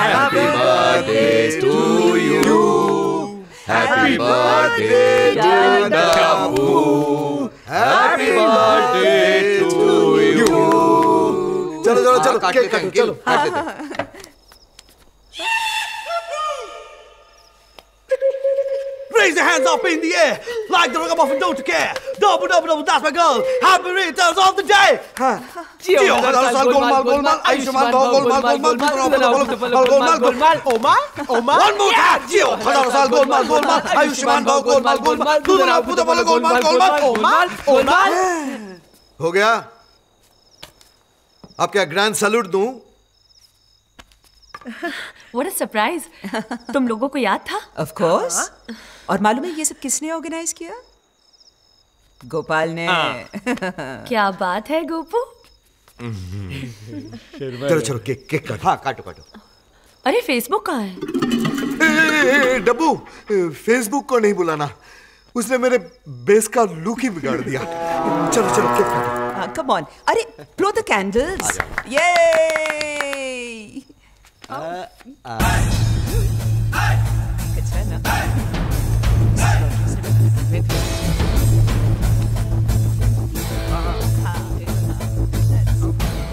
Happy birthday to you. Happy birthday to Dabbu. Happy birthday to you. चलो चलो चलो cake काटो चलो Raise your hands up in the air like the rug off and don't care. Double, double, double, that's my girl. Happy returns of the day. One more time. हो गया अब क्या grand salute दूं What a surprise! तुम लोगों को याद था? Of course. और मालूम है ये सब किसने ऑर्गेनाइज किया? गोपाल ने। क्या बात है गोपू? चलो चलो केक काटो। हाँ काटो काटो। अरे फेसबुक कहाँ है? डब्बू, फेसबुक को नहीं बुलाना। उसने मेरे बेस का लुक ही बिगाड़ दिया। चलो चलो केक काटो। Come on. अरे blow the candles. Yay!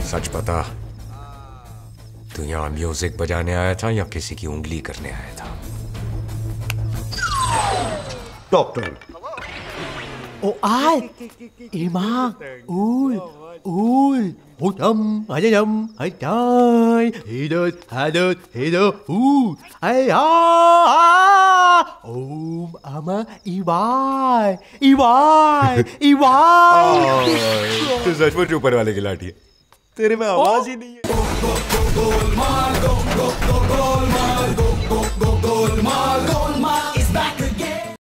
सच पता तू यहाँ म्यूजिक बजाने आया था या किसी की उंगली करने आया था डॉक्टर ओ आय इमा उल उल Hutam, ayam, ayay, hidot, hido, ooh, ayah, om, ama, ibai, ibai, ibai. तू सच में ऊपर वाले की लाठी है। तेरे में आवाज ही नहीं है।